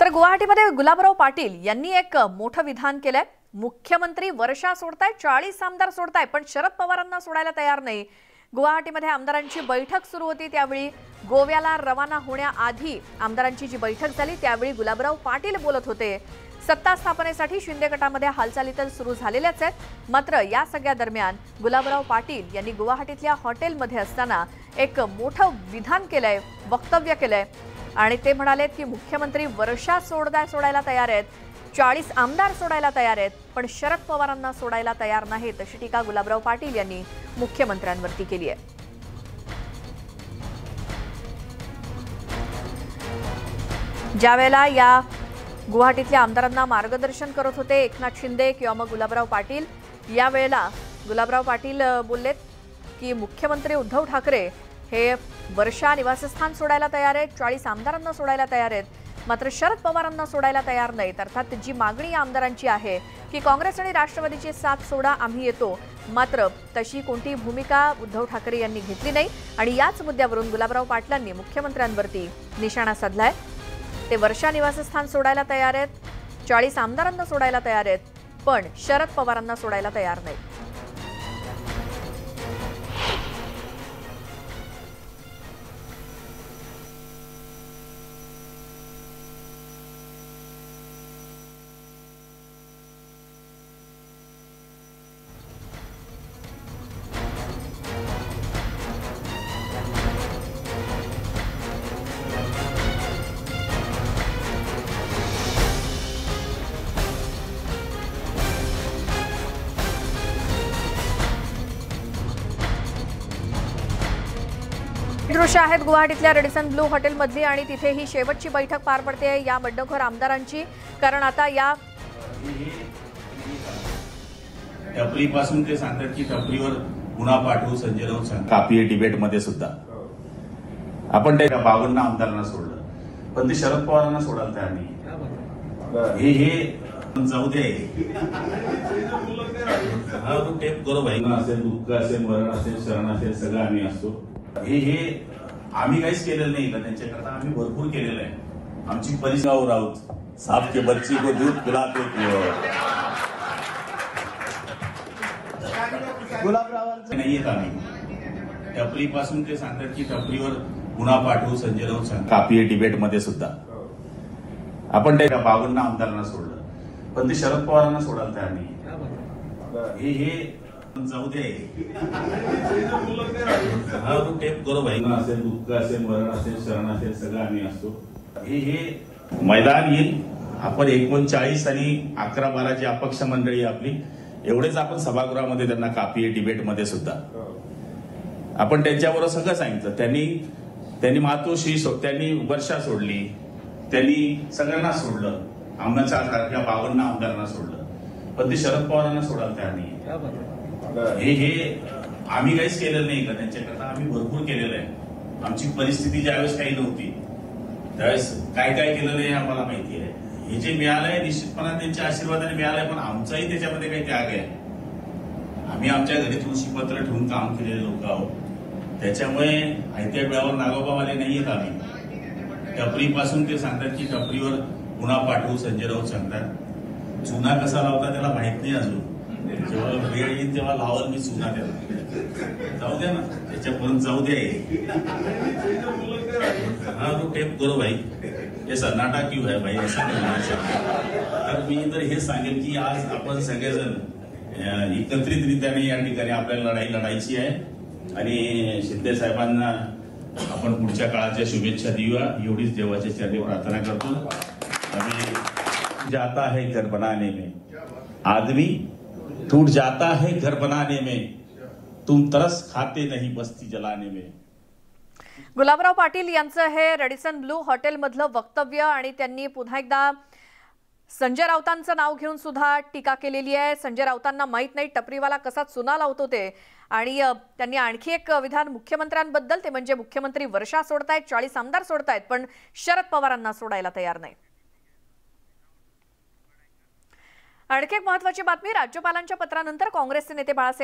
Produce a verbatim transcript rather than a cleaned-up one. तर गुवाहाटीमध्ये गुलाबराव पाटील यांनी एक मोठं विधान केलंय। मुख्यमंत्री वर्षा सोडताय, चाळीस आमदार सोडताय, पण शरद पवारांना सोडायला तयार नाही। गुवाहाटीमध्ये आमदारांची बैठक सुरू होती, त्यावेळी गोव्याला रवाना होण्याआधी आमदारांची जी बैठक झाली त्यावेळी गुलाबराव पाटील बोलत होते। सत्ता स्थापनेसाठी शिंदे गटामध्ये हालचाली तर सुरू झालेल्याच आहेत, मात्र या सगळ्या दरम्यान गुलाबराव पाटील यांनी गुवाहाटीतल्या हॉटेलमध्ये असताना एक मोठं विधान केलंय, वक्तव्य केलंय आणि ते म्हणालेत की मुख्यमंत्री वर्षा सोडदाय सोडायला तयार आहेत, चाळीस आमदार सोडायला तयार आहेत, पण शरद पवारांना सोडायला तयार नाहीत, अशी टीका गुलाबराव पाटील यांनी मुख्यमंत्र्यांवरती केली आहे। ज्यावेळेला या गुवाहाटीतल्या आमदारांना मार्गदर्शन करत होते एकनाथ शिंदे किंवा मग गुलाबराव पाटील, यावेळेला गुलाबराव पाटील बोललेत की मुख्यमंत्री उद्धव ठाकरे हे वर्षा निवासस्थान सोडायला तयार आहेत, चाळीस आमदारांना सोडायला तयार आहेत, मात्र शरद पवारांना सोडायला तयार नाहीत। अर्थात जी मागणी आमदारांची आहे की काँग्रेस आणि राष्ट्रवादीची साथ सोडा, आम्ही येतो, मात्र तशी कोणती भूमिका उद्धव ठाकरे यांनी घेतली नाही आणि याच मुद्द्यावरून गुलाबराव पाटलांनी मुख्यमंत्र्यांवरती निशाणा साधलाय। ते वर्षा निवासस्थान सोडायला तयार आहेत, चाळीस आमदारांना सोडायला तयार आहेत, पण शरद पवारांना सोडायला तयार नाही। दृश्य आहेत गुवाहाटीतल्या रेडिसन ब्लू हॉटेल मधली आणि तिथे ही शेवटची बैठक पार पडते या बंडखोर आमदारांची। कारण आता या टपरीपासून ते सांगतात की टपरीवर गुन्हा पाठवू, संजय राऊत सांगतात कापी डिबेट मध्ये सुद्धा आपण त्या बावन्न आमदारांना सोडलं, पण ते शरद पवारांना सोडायला तयार नाही। हे हे जाऊ दे, हा तो टेप करो भाई, असेल दुःख असेल, मरण असेल, शरण असेल, सगळं आम्ही असतो। हे हे आम्ही काहीच केलेलं नाही, त्यांच्याकरता आम्ही भरपूर केलेलं आहे। आमची परिसराव राऊत साप के बच्ची को दूध पिलाते गुलाबरावांचं नाही येत। आम्ही टपरीपासून ते सांगतात की टपरीवर गुन्हा पाठवू, संजय राऊत सांगतात कापी डिबेटमध्ये सुद्धा आपण त्या बावन्न आमदारांना सोडलं, पण ते शरद पवारांना सोडायला तयार नाही। हे हे जाऊ दे, हा तो टेप करो भाई, असेल दुःख असेल, मरण असेल, शरण असेल, सगळं आम्ही असतो। हे हे मैदान येईल, आपण एकोणचाळीस आणि अकरा बारा जी अपक्ष मंडळी आपली एवढेच आपण सभागृहामध्ये त्यांना कापी डिबेटमध्ये सुद्धा आपण त्यांच्यावर सगळं सांगितलं। त्यांनी त्यांनी मातोश्री सोड, त्यांनी वर्षा सोडली, त्यांनी सगळ्यांना सोडलं, आमदार तारख्या बावन्न आमदारांना सोडलं, पण ते शरद पवारांना सोडायला तयार नाही। हे हे आम्ही काहीच केलेलं नाही, का त्यांच्याकरता आम्ही भरपूर केलेलं आहे। आमची परिस्थिती ज्यावेळेस काही नव्हती त्यावेळेस काय काय केलेलं आहे आम्हाला माहिती आहे। हे जे मिळालंय निश्चितपणाने त्यांच्या आशीर्वादाने मिळालंय, पण आमचाही त्याच्यामध्ये काही त्याग आहे। आम्ही आमच्या घरी तुळशीपत्र ठेवून काम केलेले लोक आहोत, त्याच्यामुळे आयत्या वेळावर नागोबावाले नाही येत। आम्ही टपरीपासून ते सांगतात की टपरीवर गुन्हा पाठवू, संजय राऊत सांगतात चुना कसा लावता त्याला माहित नाही अजून, जेव्हा वेळ येईल तेव्हा लावल मी चुना त्याला। जाऊ द्या ना, त्याच्यापर्यंत जाऊ दे, हा तो टेप करो भाई, हे सन्नाटा क्यू है भाई, असं तर मी तर हे सांगेल की आज आपण सगळेजण एकत्रितरित्याने या ठिकाणी आपल्याला लढाई लढायची आहे आणि शिंदे साहेबांना आपण पुढच्या काळाच्या शुभेच्छा देऊया, एवढीच देवाच्या चरणी प्रार्थना करतो। आम्ही जाता है घर बनाने में, आदमी टूट जाता है घर बनाने में, तुम तरस खाते नहीं बस्ती जलाने में। गुलाबराव पाटील यांचं हे रेडिसन ब्लू हॉटेल मधलं वक्तव्य आणि त्यांनी पुन्हा एकदा संजय राऊतांचं नाव घेऊन सुद्धा टीका केलेली आहे। संजय राऊतांना माहित नाही टपरीवाला कसा चुना लावतो ते, आणि त्यांनी आणखी एक विधान मुख्यमंत्र्यांबद्दल, ते म्हणजे मुख्यमंत्री वर्षा सोडतायत, चाळीस आमदार सोडतायत, पण शरद पवारांना सोडायला तयार नाही। आणखी एक महत्त्वाची बातमी, राज्यपालांच्या पत्रानंतर काँग्रेसचे नेते बाळासाहेब